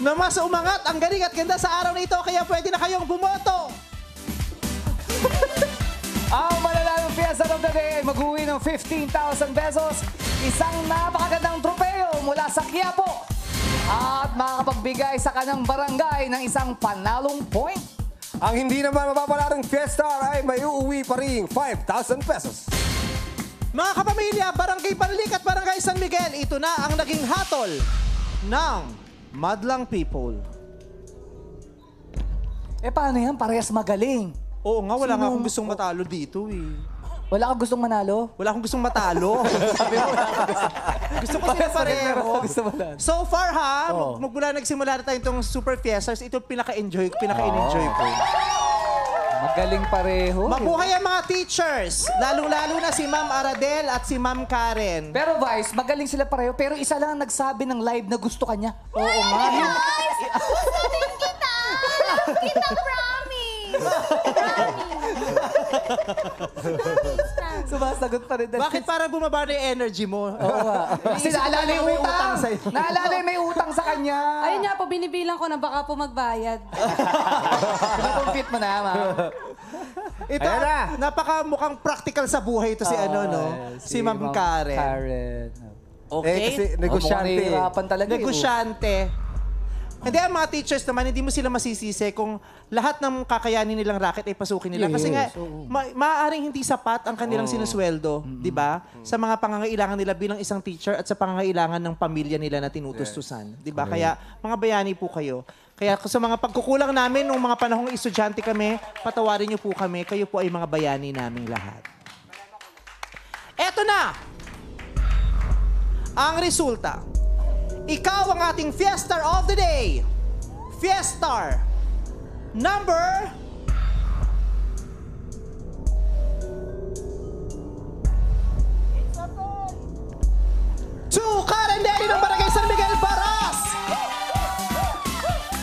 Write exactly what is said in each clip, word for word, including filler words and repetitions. Na mas umangat ang galing at ganda sa araw na ito, kaya pwede na kayong bumoto. Ang mananalo Fiesta of the Day ay mag-uwi ng fifteen thousand pesos, isang napakagandang tropeyo mula sa Quiapo, at makakapagbigay sa kanyang barangay ng isang panalong point. Ang hindi naman mapapalarang Fiesta ay may uuwi pa rin five thousand pesos. Mga kapamilya, Barangay Panalik at Barangay San Miguel, ito na ang naging hatol ng Madlang People. Eh paano yan? Parehas magaling. Oo nga, wala Sino? nga akong gustong matalo dito eh. Wala akong gustong manalo? Wala akong gustong matalo. Sabi mo, wala akong gusto. Gusto ko sila pareho. So far ha, oh. magmula nagsimula na tayo itong Super Fiestars, ito pinaka-enjoy ko, pinaka-in-enjoy ko. Magaling pareho. Mabuhay ang mga teachers, lalong-lalo na si Ma'am Ara Dela at si Ma'am Karren. Pero Vice, magaling sila pareho, pero isa lang ang nagsabi ng live na gusto kanya. Oo nga. Guys, gusto din kita. Love kita, promise. Promise. Sumasagot pa rin. Bakit parang bumaba na yung energy mo? Oo nga. Kasi naalala yung utang. Naalala yung may utang sa kanya. Ayun nga po, binibilang ko na baka po magbayad. Nakumpit mo na, ma'am. Ito, napakamukhang practical sa buhay ito si ano, no? Si Ma'am Karren. Karren. Okay. Kasi negosyante. Negosyante. Hindi, ang mga teachers naman, hindi mo sila masisisi kung lahat ng kakayanin nilang racket ay pasukin nila. Yes. Kasi nga, ma maaaring hindi sapat ang kanilang oh. sinusweldo, mm-hmm. di ba? Sa mga pangangailangan nila bilang isang teacher at sa pangangailangan ng pamilya nila na tinutustusan. Yes. Di ba? Okay. Kaya, mga bayani po kayo. Kaya sa mga pagkukulang namin nung mga panahong estudyante kami, patawarin niyo po kami. Kayo po ay mga bayani naming lahat. Eto na! Ang resulta. Ikaw ang ating Fiestar of the Day. Fiestar number two, Karren Neri ng Barangay San Miguel Baras.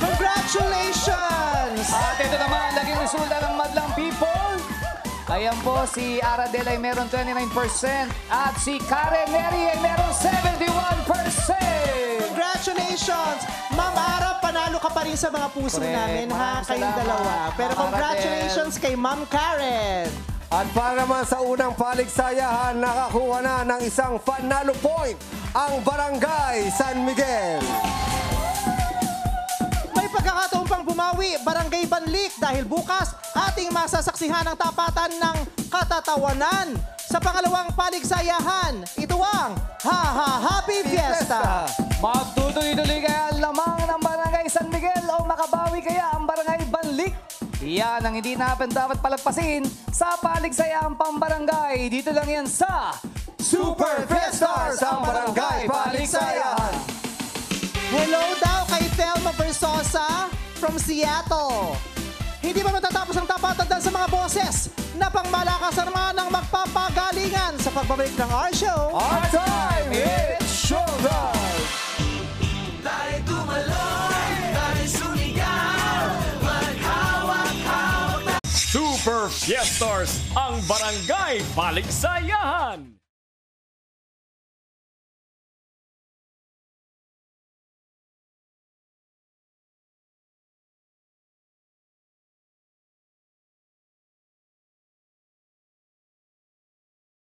Congratulations! At ito naman, naging resulta ng Madlang People. Ayan po, si Ara Dela ay meron twenty-nine percent at si Karren Neri ay meron seventy-one percent. Congratulations! Ma'am Ara, panalo ka pa rin sa mga puso Correct. namin, ha? Kayong dalawa. Pero congratulations kay Ma'am Karren! At para naman sa unang paligsayahan, nakakuha na ng isang panalo point ang Barangay San Miguel. May pagkakataon pang bumawi, Barangay Banlik, dahil bukas ating masasaksihan ang tapatan ng katatawanan sa pangalawang paligsayahan. Ito ang Ha Ha Happy Fiesta! Fiesta. Magtutuloy-tuloy kaya ang lamang ng Barangay San Miguel o makabawi kaya ang Barangay Banlik? Iyan ang hindi natin dapat palagpasin sa paligsayaang pambarangay. Dito lang yan sa Super Fiestars ang Barangay Paligsayahan. Hello daw kay Thelma Versosa from Seattle. Hindi pa matatapos ang tapatan dahil sa mga boses na pangmalakas naman ang magpapagalingan sa pagbabalik ng our show. Our time, it's showtime! Super Fiestars ang Barangay Paligsayahan!